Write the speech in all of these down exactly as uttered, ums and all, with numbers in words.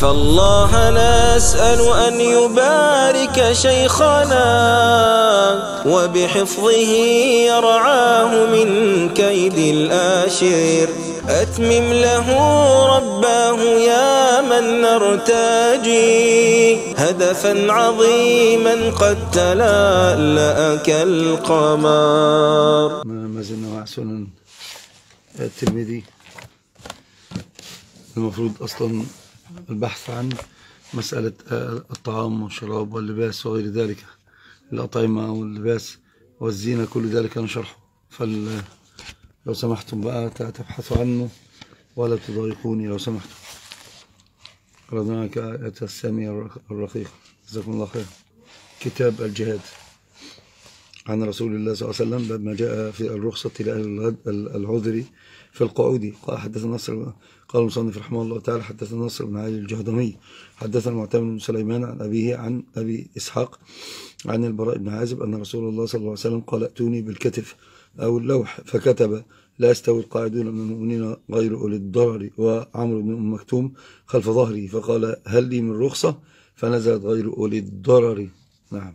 فالله نسأل أن يبارك شيخنا وبحفظه يرعاه من كيد الآشر. أتمم له رباه يا من نرتجي هدفا عظيما قد تلألأ كالقمر. ما زلنا مع سنن الترمذي. المفروض أصلا البحث عن مسألة الطعام والشراب واللباس وغير ذلك، الأطعمة واللباس والزينة، كل ذلك نشرحه، فال لو سمحتم بقى تبحثوا عنه ولا تضايقوني لو سمحتم. رضناك آية السامية الرقيقة، جزاكم الله خير. كتاب الجهاد عن رسول الله صلى الله عليه وسلم لما جاء في الرخصة لأهل العذر في القعود قال حدثنا النصر، قال المصنف رحمه الله تعالى حدثنا النصر بن علي الجهدمي حدثنا المعتمد بن سليمان عن أبيه عن أبي إسحاق عن البراء بن عازب أن رسول الله صلى الله عليه وسلم قال ائتوني بالكتف أو اللوح، فكتب لا يستوي القاعدون من المؤمنين غير أولي الضرر، وعمر بن أم مكتوم خلف ظهري فقال هل لي من رخصة؟ فنزلت غير أولي الضرر. نعم.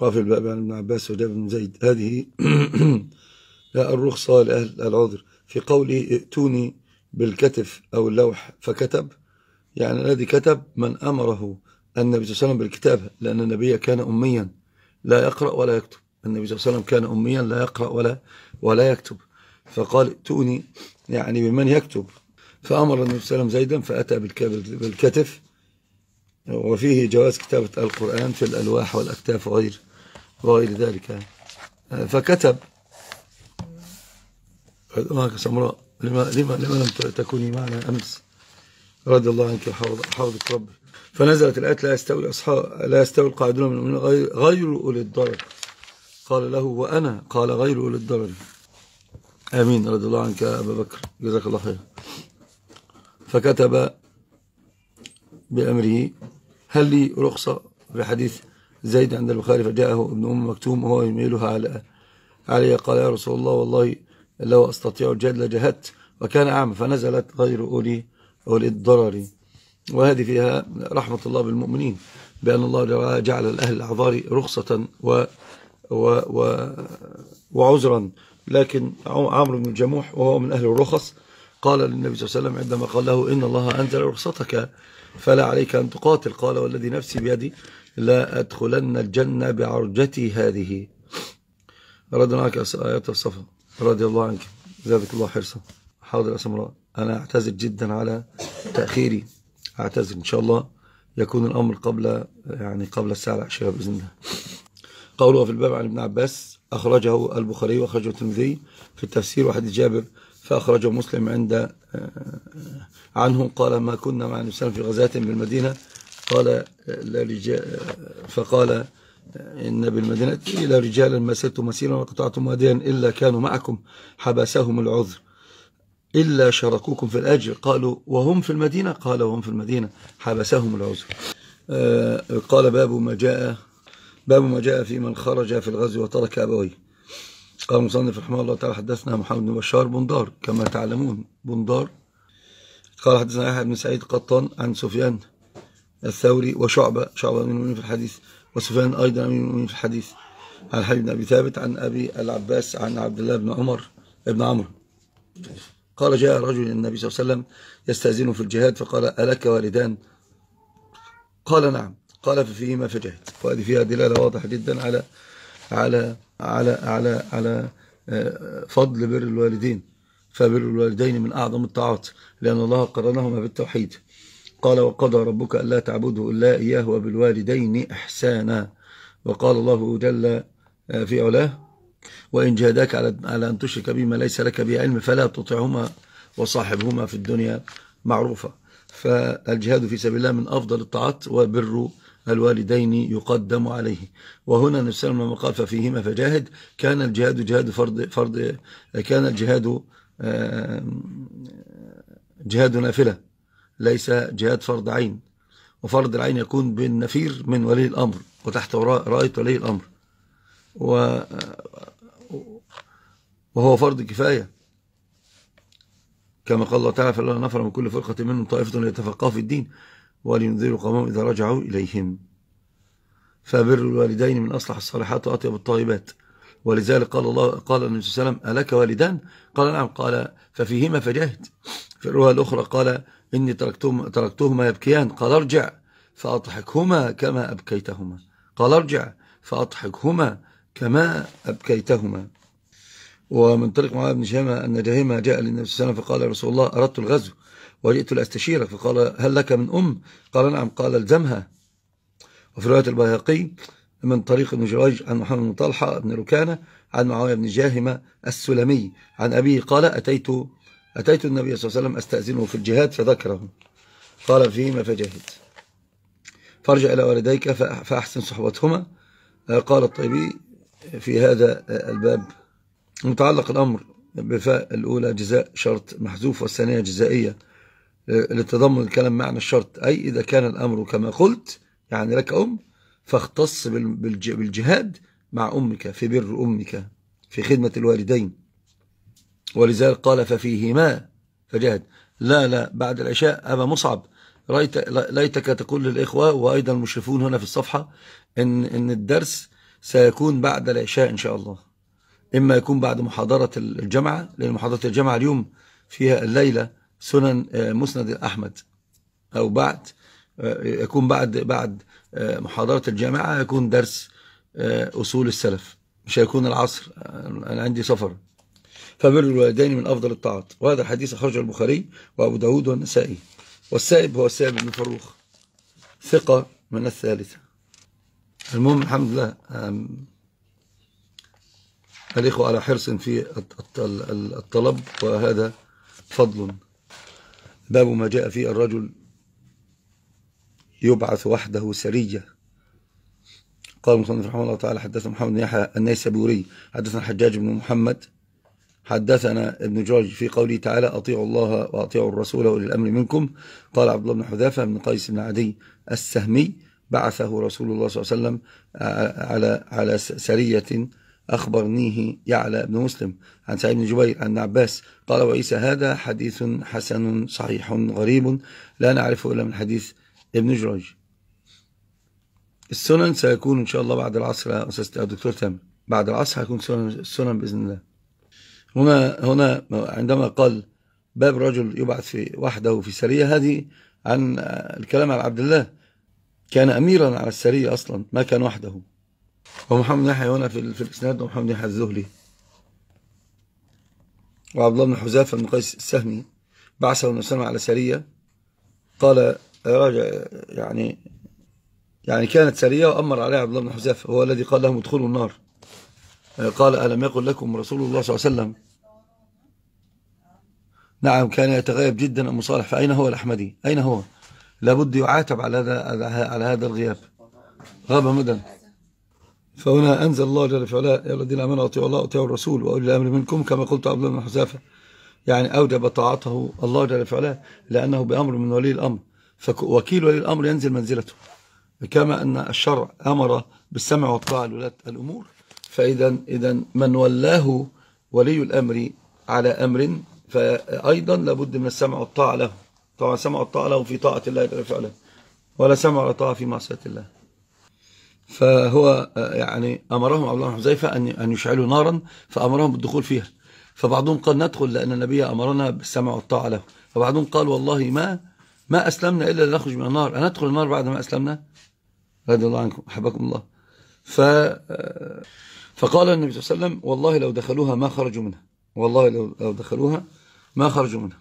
قافل الباب عن ابن عباس وجابر بن زيد، هذه لا الرخصة لأهل العذر. في قوله ائتوني بالكتف أو اللوح فكتب، يعني الذي كتب من أمره النبي صلى الله عليه وسلم بالكتابة، لأن النبي كان أميا لا يقرأ ولا يكتب، النبي صلى الله عليه وسلم كان أميا لا يقرأ ولا ولا يكتب، فقال ائتوني يعني بمن يكتب، فأمر النبي صلى الله عليه وسلم زيدا فأتى بالكتف. وفيه جواز كتابة القرآن في الألواح والأكتاف وغير وغير ذلك. فكتب معك سمراء، لما لما لما لم تكوني معنا أمس، رضي الله عنك حفظك ربي. فنزلت الآية لا يستوي أصحاب لا يستوي القاعدون من غير أولي الضرر، قال له وأنا، قال غير أولي الضرر. آمين، رضي الله عنك يا أبا بكر، جزاك الله خير. فكتب بأمره هل لي رخصة في حديث زيد عند البخاري، فجاءه ابن أم مكتوم وهو يميلها على علي، قال يا رسول الله والله لو أستطيع الجهاد لجهدت، وكان أعمى، فنزلت غير أولي أولي الضرر. وهذه فيها رحمة الله بالمؤمنين، بأن الله جعل الأهل الأعذار رخصة و و و وعذرا. لكن عمر بن الجموح وهو من أهل الرخص قال للنبي صلى الله عليه وسلم عندما قال له إن الله أنزل رخصتك فلا عليك أن تقاتل، قال والذي نفسي بيدي لا أدخلن الجنة بعرجتي هذه. رضي الله عنك آيات الصفا، رضي الله عنك، زادك الله حرصا. حاضر يا سمراء، أنا أعتذر جدا على تأخيري، أعتذر، إن شاء الله يكون الأمر قبل يعني قبل الساعة العاشرة بإذن الله. قوله في الباب عن ابن عباس أخرجه البخاري وأخرجه الترمذي في التفسير، وحديث جابر فأخرجه مسلم عند عنه قال ما كنا مع النبي صلى الله عليه وسلم في غزاة بالمدينة، قال فقال إن بالمدينة إلى رجالا ما سلتم مسيرا وقطعتم واديا إلا كانوا معكم حبسهم العذر إلا شاركوكم في الأجر، قالوا وهم في المدينة، قال وهم في المدينة حبسهم العذر. قال باب ما جاء باب ما جاء في من خرج في الغزو وترك أبويه. قال المصنف رحمه الله تعالى حدثنا محمد بن بشار بندار كما تعلمون بندار، قال حدثنا أحمد بن سعيد قطان عن سفيان الثوري وشعبة، شعبة أمير المؤمنين في الحديث، وسفيان أيضا أمير المؤمنين في الحديث، عن الحديث بن أبي ثابت عن أبي العباس عن عبد الله بن عمر ابن عمر قال جاء رجل النبي صلى الله عليه وسلم يستأذنه في الجهاد فقال ألك والدان؟ قال نعم، قال ففيهما فجاهد. وهذه فيها دلالة واضحة جدا على على على على على فضل بر الوالدين، فبر الوالدين من أعظم الطاعات لأن الله قرنهما بالتوحيد. قال وقضى ربك ألا تعبدوا إلا إياه وبالوالدين إحسانا، وقال الله جل في علاه وإن جاهداك على على أن تشرك بما ليس لك به علم فلا تطعهما وصاحبهما في الدنيا معروفة. فالجهاد في سبيل الله من أفضل الطاعات وبر الوالدين يقدم عليه. وهنا النبي صلى الله عليه وسلم لما قال ففيهما فجاهد كان الجهاد جهاد فرض فرض كان الجهاد جهاد نافلة ليس جهاد فرض عين، وفرض العين يكون بالنفير من ولي الأمر وتحت راية ولي الأمر، وهو فرض كفاية كما قال الله تعالى فلولا نفر من كل فرقة منهم طائفة ليتفقهوا في الدين، ولينذروا قومهم إذا رجعوا إليهم. فبر الوالدين من أصلح الصالحات وأطيب الطيبات، ولذلك قال الله قال النبي صلى الله عليه وسلم ألك والدان؟ قال نعم، قال ففيهما فجاهد. في الرواية الأخرى قال إني تركتهم تركتهما يبكيان، قال ارجع فأضحكهما كما أبكيتهما، قال ارجع فأضحكهما كما أبكيتهما. ومن طريق معاوية بن جاهمة أن جاهمة جاء للنبي صلى الله عليه وسلم فقال يا رسول الله أردت الغزو وجئت لأستشيرك، فقال هل لك من أم؟ قال نعم، قال الزمها. وفي رواية البيهقي من طريق ابن جريج عن محمد بن طلحة بن ركانة عن معاوية بن جاهمة السلمي عن أبيه قال أتيت أتيت النبي صلى الله عليه وسلم أستأذنه في الجهاد فذكره، قال فيهما فجاهد، فارجع إلى والديك فأحسن صحبتهما. قال الطيبي في هذا الباب متعلق الأمر بفاء الأولى جزاء شرط محذوف والثانية جزائية لتضمن الكلام معنى الشرط، أي إذا كان الأمر كما قلت يعني لك أم فاختص بالجهاد مع أمك في بر أمك في خدمة الوالدين. ولذلك قال ففيهما فجاهد. لا لا بعد العشاء أبا مصعب ليتك تقول للإخوة وأيضا المشرفون هنا في الصفحة إن, إن الدرس سيكون بعد العشاء إن شاء الله، إما يكون بعد محاضرة الجامعة، لأن محاضرة الجامعة اليوم فيها الليلة سنن مسند أحمد، أو بعد يكون بعد بعد محاضرة الجامعة يكون درس أصول السلف، مش هيكون العصر، أنا عندي سفر. فبر الوالدين من أفضل الطاعات. وهذا الحديث أخرجه البخاري وأبو داود والنسائي. والسائب هو السائب بن فاروق ثقة من الثالثة. المهم الحمد لله الإخوة على حرص في الطلب وهذا فضل. باب ما جاء فيه الرجل يبعث وحده سرية. قال المصنف رحمه الله تعالى حدثنا محمد بن يحيى النيسابوري حدثنا الحجاج بن محمد حدثنا ابن جريج في قوله تعالى أطيعوا الله وأطيعوا الرسول وأولي الأمر منكم. قال عبد الله بن حذافة بن قيس بن عدي السهمي بعثه رسول الله صلى الله عليه وسلم على على سرية أخبرنيه يعلى بن مسلم عن سعيد بن جبير عن عباس قال وعيسى هذا حديث حسن صحيح غريب لا نعرفه إلا من حديث ابن جريج. السنن سيكون إن شاء الله بعد العصر يا دكتور تامر، بعد العصر هيكون السنن بإذن الله. هنا هنا عندما قال باب رجل يبعث في وحده في سرية، هذه عن الكلام على عبد الله كان أميرا على السرية أصلا ما كان وحده. ومحمد يحيى هنا في الإسناد ومحمد يحيى الذهلي وعبد الله بن حذافة بن قيس السهمي بعثه النبي صلى الله عليه وسلم على سرية. قال راجع يعني يعني كانت سرية وأمر عليها عبد الله بن حذافة، هو الذي قال لهم ادخلوا النار. قال ألم يقل لكم رسول الله صلى الله عليه وسلم؟ نعم كان يتغيب جدا أم صالح، فأين هو الأحمدي؟ أين هو؟ لابد يعاتب على هذا على هذا الغياب، غاب مدى. فهنا أنزل الله جل في علاه يا الذين آمنوا أطيعوا الله وأطيعوا الرسول وأولي الأمر منكم كما قلت عبد الله بن حذافة، يعني أوجب طاعته الله جل في علاه لأنه بأمر من ولي الأمر، فوكيل ولي الأمر ينزل منزلته. كما أن الشرع أمر بالسمع والطاعة لولاة الأمور، فإذا إذا من ولاه ولي الأمر على أمر فأيضا لابد من السمع والطاعة له. طبعا السمع والطاعة له في طاعة الله جل في علاه، ولا سمع ولا طاعة في معصية الله. فهو يعني أمرهم عبد الله بن حذيفة أن يشعلوا نارا فأمرهم بالدخول فيها، فبعضهم قال ندخل لأن النبي أمرنا بالسمع والطاعة له، فبعضهم قال والله ما ما أسلمنا إلا لنخرج من النار، أنا أدخل النار بعد ما أسلمنا؟ رضي الله عنكم أحبكم الله. ف... فقال النبي صلى الله عليه وسلم والله لو دخلوها ما خرجوا منها، والله لو دخلوها ما خرجوا منها.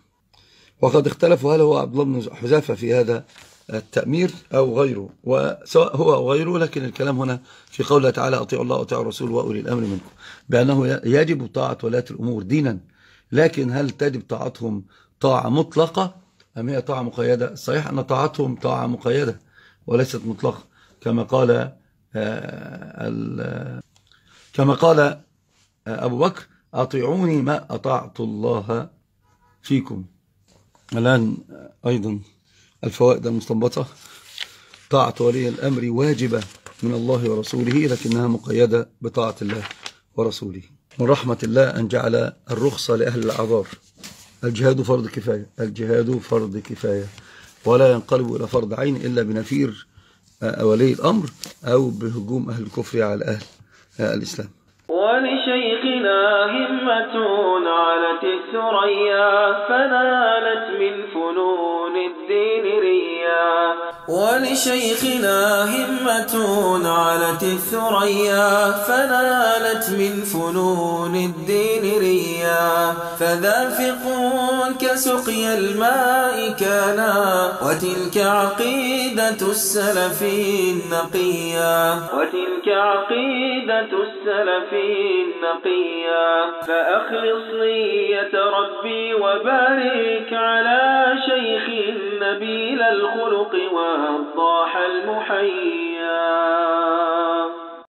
وقد اختلفوا هل هو عبد الله بن حذافة في هذا التأمير أو غيره، وسواء هو أو غيره، لكن الكلام هنا في قوله تعالى أطيعوا الله وأطيعوا الرسول وأولي الأمر منكم، بأنه يجب طاعة ولاة الأمور دينا، لكن هل تجب طاعتهم طاعة مطلقة أم هي طاعة مقيدة؟ الصحيح أن طاعتهم طاعة مقيدة وليست مطلقة، كما قال كما قال أبو بكر أطيعوني ما أطعت الله فيكم. الآن أيضا الفوائد المستنبطة: طاعة ولي الأمر واجبة من الله ورسوله، لكنها مقيدة بطاعة الله ورسوله. من رحمة الله أن جعل الرخصة لأهل الأعذار. الجهاد فرض كفاية، الجهاد فرض كفاية، ولا ينقلب إلى فرض عين إلا بنفير أولي الأمر أو بهجوم أهل الكفر على أهل الإسلام. ولشيخنا همة علت الثريا فنالت من فنون الدين ريا. ولشيخنا همة علت الثريا فنالت من فنون الدين ريا. فذافق كسقي الماء كانا وتلك عقيدة السلف النقيا. وتلك عقيدة السلف النقيا. فأخلص نية ربي وبارك على شيخ النبيل الخلق والضاح المحيا.